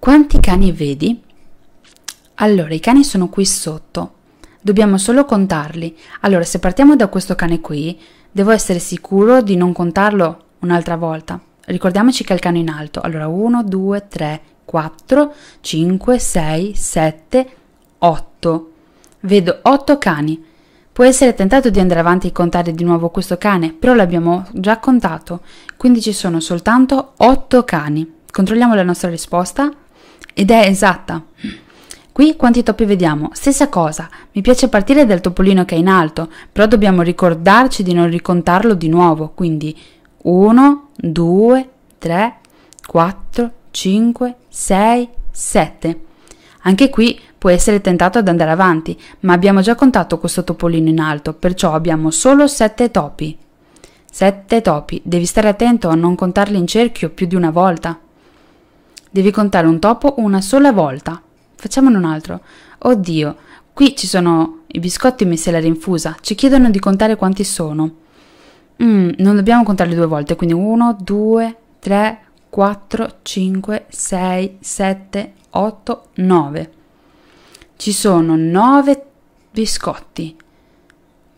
Quanti cani vedi? Allora, i cani sono qui sotto. Dobbiamo solo contarli. Allora, se partiamo da questo cane qui, devo essere sicuro di non contarlo un'altra volta. Ricordiamoci che è il cane in alto. Allora, 1, 2, 3, 4, 5, 6, 7, 8. Vedo 8 cani. Può essere tentato di andare avanti e contare di nuovo questo cane, però l'abbiamo già contato. Quindi ci sono soltanto 8 cani. Controlliamo la nostra risposta ed è esatta. Qui quanti topi vediamo? Stessa cosa, mi piace partire dal topolino che è in alto, però dobbiamo ricordarci di non ricontarlo di nuovo, quindi 1, 2, 3, 4, 5, 6, 7. Anche qui può essere tentato ad andare avanti, ma abbiamo già contato questo topolino in alto, perciò abbiamo solo 7 topi. 7 topi, devi stare attento a non contarli in cerchio più di una volta. Devi contare un topo una sola volta. Facciamone un altro. Oddio, qui ci sono i biscotti messi alla rinfusa. Ci chiedono di contare quanti sono. Non dobbiamo contarli due volte, quindi 1, 2, 3, 4, 5, 6, 7, 8, 9. Ci sono 9 biscotti.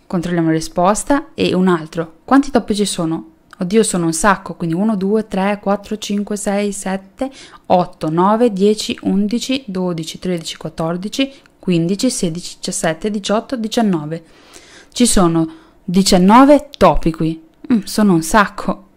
Controlliamo la risposta e un altro. Quanti topi ci sono? Oddio, sono un sacco, quindi 1, 2, 3, 4, 5, 6, 7, 8, 9, 10, 11, 12, 13, 14, 15, 16, 17, 18, 19. Ci sono 19 topi qui. Sono un sacco.